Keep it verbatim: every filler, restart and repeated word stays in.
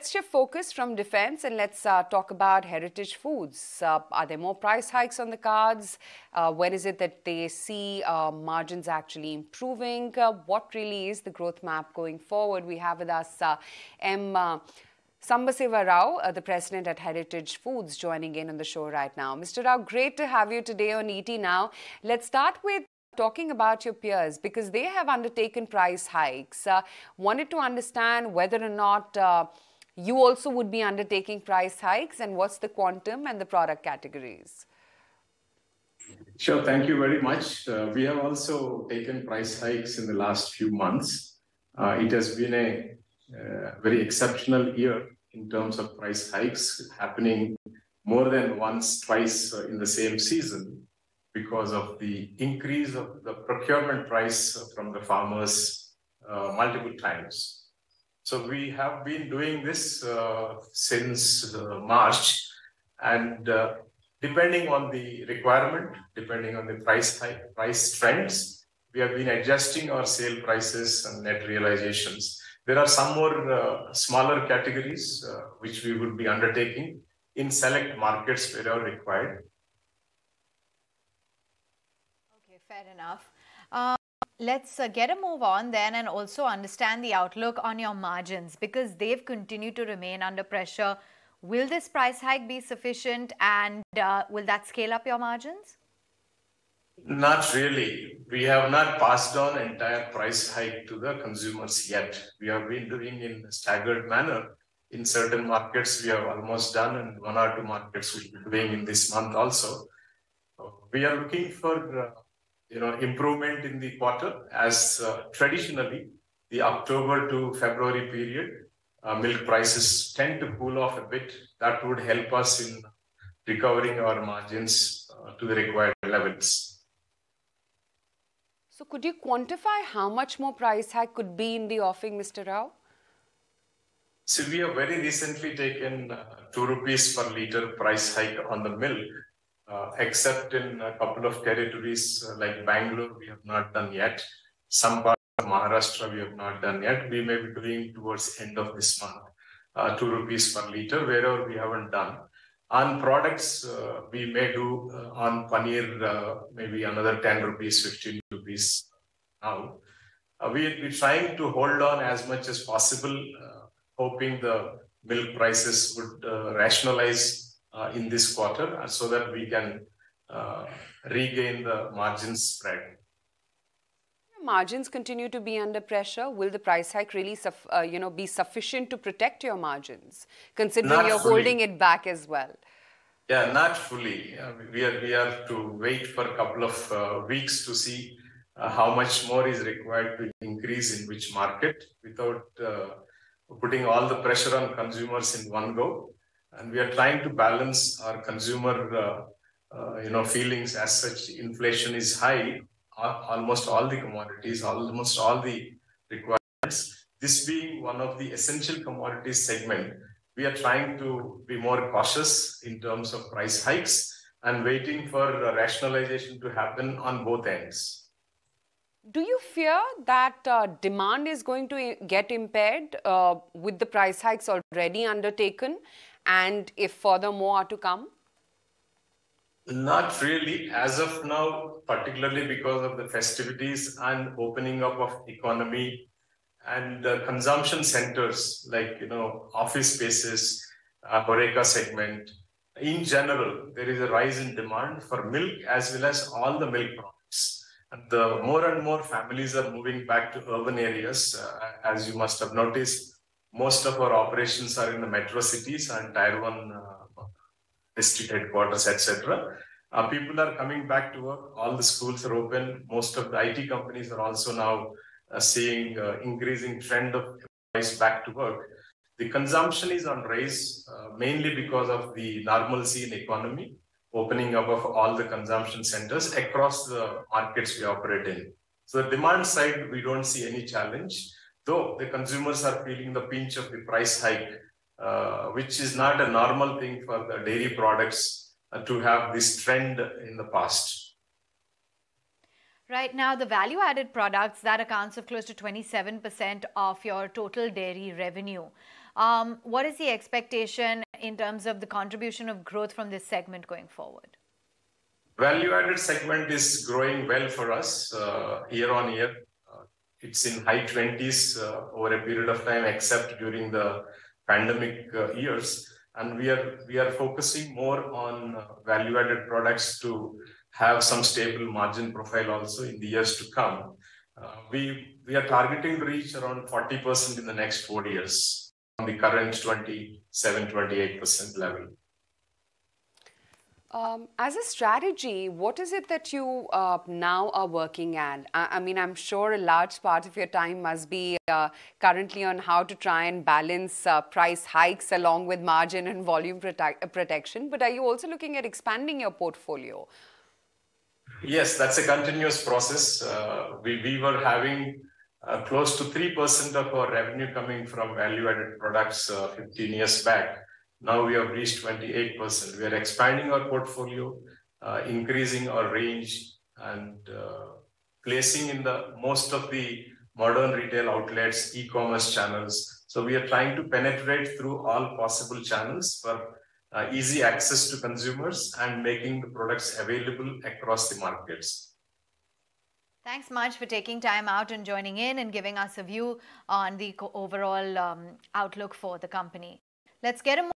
let's shift focus from defense and let's uh, talk about Heritage Foods. Uh, are there more price hikes on the cards? Uh, when is it that they see uh, margins actually improving? Uh, what really is the growth map going forward? We have with us uh, M Uh, Sambasiva Rao, uh, the president at Heritage Foods, joining in on the show right now. Mister Rao, great to have you today on E T Now. Let's start with talking about your peers, because they have undertaken price hikes. Uh, wanted to understand whether or not uh, you also would be undertaking price hikes, and what's the quantum and the product categories? Sure, thank you very much. Uh, we have also taken price hikes in the last few months. Uh, it has been a Uh, very exceptional year in terms of price hikes, happening more than once, twice uh, in the same season, because of the increase of the procurement price from the farmers uh, multiple times. So we have been doing this uh, since uh, March, and uh, depending on the requirement, depending on the price hike, price trends, we have been adjusting our sale prices and net realizations. There are some more uh, smaller categories uh, which we would be undertaking in select markets wherever required. Okay, fair enough. Uh, let's uh, get a move on then and also understand the outlook on your margins, because they've continued to remain under pressure. Will this price hike be sufficient, and uh, will that scale up your margins? Not really. We have not passed on entire price hike to the consumers yet. We have been doing in a staggered manner. In certain markets, we have almost done, and one or two markets we will be doing in this month also. We are looking for uh, you know, improvement in the quarter, as uh, traditionally the October to February period, uh, milk prices tend to cool off a bit. That would help us in recovering our margins uh, to the required levels. So could you quantify how much more price hike could be in the offing, Mister Rao? So we have very recently taken uh, two rupees per litre price hike on the milk, uh, except in a couple of territories uh, like Bangalore, we have not done yet. Some parts of Maharashtra, we have not done yet. We may be doing towards end of this month, uh, two rupees per litre, wherever we haven't done. On products, uh, we may do uh, on paneer, uh, maybe another ten rupees, fifteen rupees now. Uh, we, we're trying to hold on as much as possible, uh, hoping the milk prices would uh, rationalize uh, in this quarter, so that we can uh, regain the margin spread. Margins continue to be under pressure. Will the price hike really uh, you know, be sufficient to protect your margins, considering not you're fully holding it back as well? Yeah, not fully. Uh, we, are, we are to wait for a couple of uh, weeks to see uh, how much more is required to increase in which market, without uh, putting all the pressure on consumers in one go. And we are trying to balance our consumer uh, uh, you know, feelings as such. Inflation is high. Almost all the commodities, almost all the requirements. This being one of the essential commodities segment, we are trying to be more cautious in terms of price hikes and waiting for rationalization to happen on both ends. Do you fear that uh, demand is going to get impaired uh, with the price hikes already undertaken, and if further more are to come? Not really, as of now, particularly because of the festivities and opening up of economy and uh, consumption centers like, you know, office spaces, uh, Horeca segment. In general, there is a rise in demand for milk as well as all the milk products. And the more and more families are moving back to urban areas. Uh, as you must have noticed, most of our operations are in the metro cities and tier one uh, district headquarters, et cetera. Uh, people are coming back to work. All the schools are open. Most of the I T companies are also now uh, seeing uh, increasing trend of employees back to work. The consumption is on rise, uh, mainly because of the normalcy in economy, opening up of all the consumption centers across the markets we operate in. So the demand side, we don't see any challenge, though the consumers are feeling the pinch of the price hike, Uh, which is not a normal thing for the dairy products uh, to have this trend in the past. Right now, the value-added products, that accounts for close to twenty-seven percent of your total dairy revenue. Um, what is the expectation in terms of the contribution of growth from this segment going forward? Value-added segment is growing well for us uh, year on year. Uh, it's in high twenties uh, over a period of time, except during the pandemic uh, years. And we are, we are focusing more on value-added products to have some stable margin profile also in the years to come. Uh, we, we are targeting to reach around forty percent in the next four years on the current twenty-seven, twenty-eight percent level. Um, as a strategy, what is it that you uh, now are working at? I, I mean, I'm sure a large part of your time must be uh, currently on how to try and balance uh, price hikes along with margin and volume prote- protection. But are you also looking at expanding your portfolio? Yes, that's a continuous process. Uh, we, we were having uh, close to three percent of our revenue coming from value-added products uh, fifteen years back. Now we have reached twenty-eight percent. We are expanding our portfolio, uh, increasing our range, and uh, placing in the most of the modern retail outlets, e-commerce channels. So we are trying to penetrate through all possible channels for uh, easy access to consumers and making the products available across the markets. Thanks much for taking time out and joining in and giving us a view on the overall um, outlook for the company. Let's get a